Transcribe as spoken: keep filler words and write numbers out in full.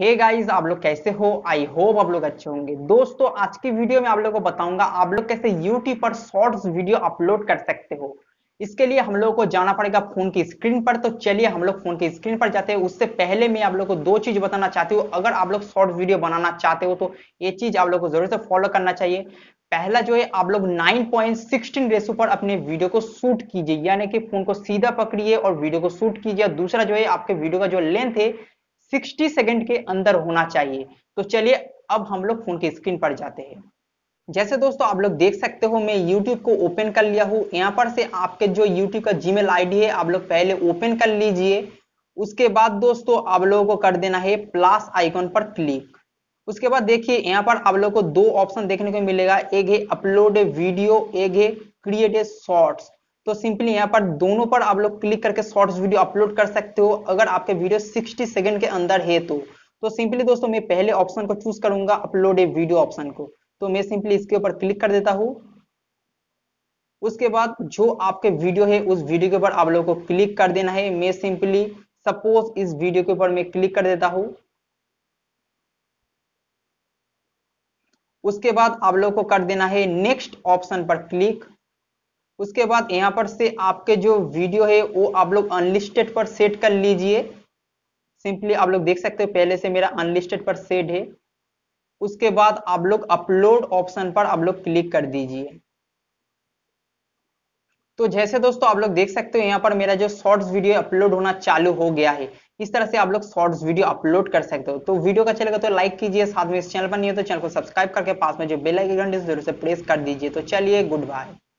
Hey guys, आप लोग कैसे हो? आई होप आप लोग अच्छे होंगे। दोस्तों, आज की वीडियो में आप लोगों को बताऊंगा आप लोग कैसे YouTube पर शॉर्ट्स वीडियो अपलोड कर सकते हो। इसके लिए हम लोगों को जाना पड़ेगा फोन की स्क्रीन पर। तो चलिए हम लोग फोन की स्क्रीन पर जाते हैं। उससे पहले मैं आप लोग को दो चीज बताना चाहती हूँ। अगर आप लोग शॉर्ट वीडियो बनाना चाहते हो तो ये चीज आप लोग को जरूर से फॉलो करना चाहिए। पहला जो है, आप लोग nine point one six ratio पर अपने वीडियो को शूट कीजिए, यानी कि फोन को सीधा पकड़िए और वीडियो को शूट कीजिए। दूसरा जो है, आपके वीडियो का जो लेंथ है साठ सेकंड के अंदर होना चाहिए। तो चलिए अब हम लोग फोन की स्क्रीन पर जाते हैं। जैसे दोस्तों आप लोग देख सकते हो, मैं YouTube को ओपन कर लिया हूँ। यहाँ पर से आपके जो YouTube का जीमेल आईडी है आप लोग पहले ओपन कर लीजिए। उसके बाद दोस्तों आप लोगों को कर देना है प्लस आइकॉन पर क्लिक। उसके बाद देखिए यहाँ पर आप लोगों को दो ऑप्शन देखने को मिलेगा, एक है अपलोड ए वीडियो, एक है क्रिएट ए शॉर्ट्स। तो सिंपली यहाँ पर दोनों पर आप लोग क्लिक करके शॉर्ट्स वीडियो अपलोड कर सकते हो, अगर आपके वीडियो साठ सेकंड के अंदर है तो। तो सिंपली दोस्तों मैं पहले ऑप्शन को चूज करूंगा, अपलोड ए वीडियो ऑप्शन को। तो मैं सिंपली इसके ऊपर क्लिक कर देता हूँ। उसके बाद जो आपके वीडियो है उस वीडियो के ऊपर आप लोगों को क्लिक कर देना है। मैं सिंपली सपोज इस वीडियो के ऊपर मैं क्लिक कर देता हूँ। उसके बाद आप लोगों को कर देना है नेक्स्ट ऑप्शन पर क्लिक। उसके बाद यहाँ पर से आपके जो वीडियो है वो आप लोग अनलिस्टेड पर सेट कर लीजिए। सिंपली आप लोग देख सकते हो पहले से मेरा अनलिस्टेड पर सेट है। उसके बाद आप लोग अपलोड ऑप्शन पर आप लोग क्लिक कर दीजिए। तो जैसे दोस्तों आप लोग देख सकते हो यहाँ पर मेरा जो शॉर्ट्स वीडियो अपलोड होना चालू हो गया है। इस तरह से आप लोग शॉर्ट्स वीडियो अपलोड कर सकते हो। तो वीडियो का चलेगा तो लाइक कीजिए, साथ में इस चैनल पर नहीं हो तो चैनल को सब्सक्राइब करके पास में जो बेल आइकन है जरूर से प्रेस कर दीजिए। तो चलिए, गुड बाय।